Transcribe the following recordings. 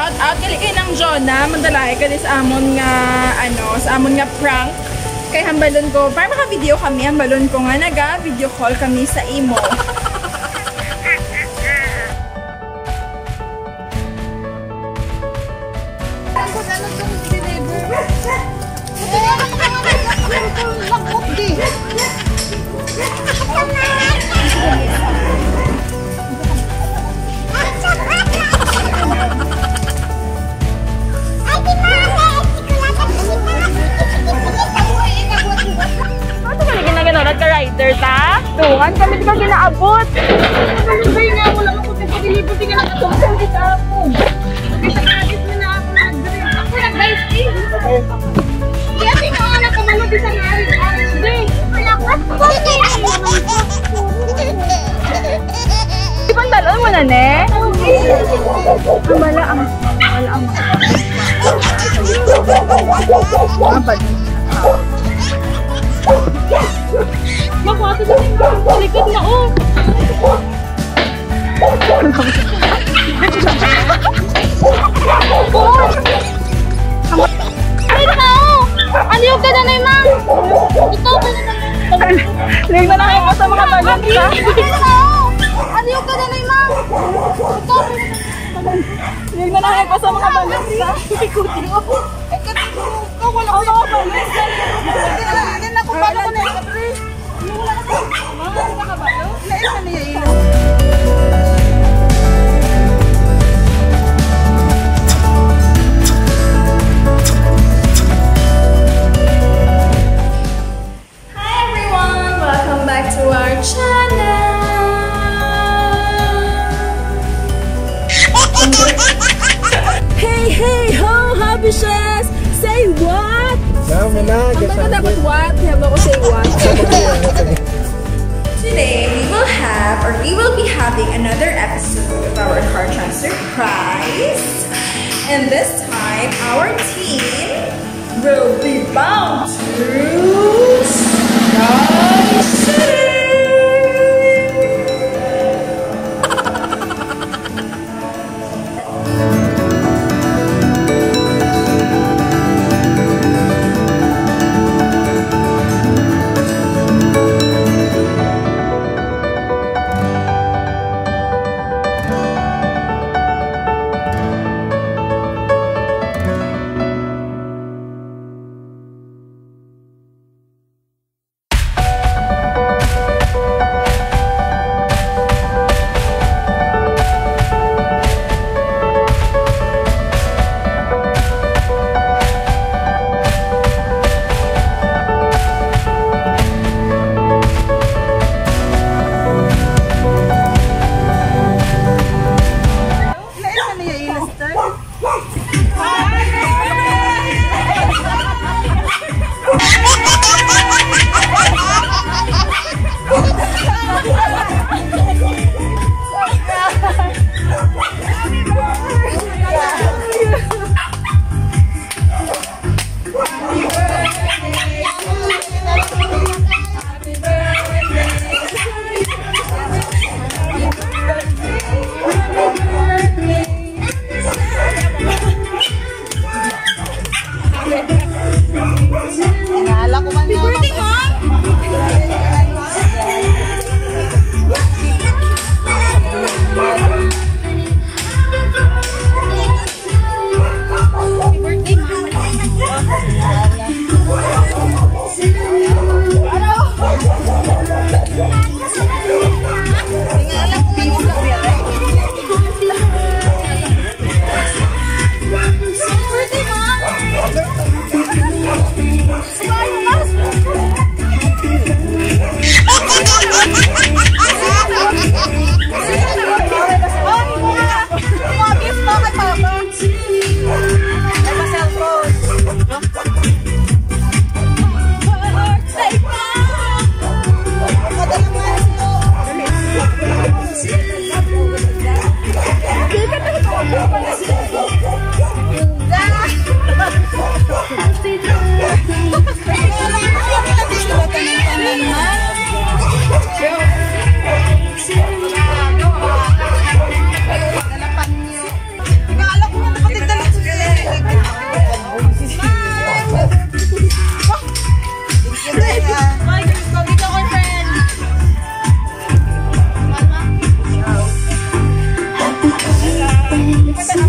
Shout out kaliin ang Jonah, mandalay ka sa amon nga ano, sa amon nga prank kay hambalon ko. Para maka video kami, hambalon ko nga naga video call kami sa IMO. Tungan kami di ka ginaabot. Malubay nga ako lang ako pagkakilipo. Di ka nakatungsan dito ako. Pagkakagit na ako nag-drink. Ako nag-drink. Kaya tinaan ako manood sa nari-drink. Wala ko. Di ba talon mo na, ne? Mala ang abad. Magwato na rin lang. Malikod na o. Ay na ka o. Aliyog ka na na ima. Ito ka na na. Aliyog na lang ako sa mga tagot ka. Ay na ka o. Aliyog ka na na ima. Ito ka na na. Aliyog na lang ako sa mga tagot ka. Ikutin mo. Wala ko na ako. Hindi na ako paano ko na ikaw. Say what? Today we will be having another episode of our car transfer prize, and this time our team will be bound to sky shooting. Shout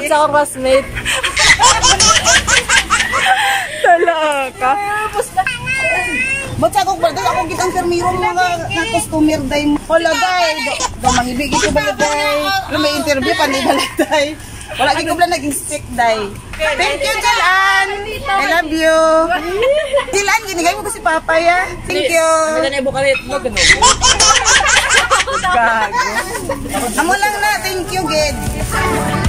out sa classmate. Talaka. Ba't ako ba? Ako kitang firmiro mga na-customer day mo. Wala day. Gamangibig ito ba day? May interview pa ni Balay. Wala din ko pala naging stick day. Thank you, Jilan. I love you. Jilan, ginigay mo ko si Papa ya. Thank you. Maganda na bukalit mo ganun. Gago. Amo lang na. Thank you, Ged.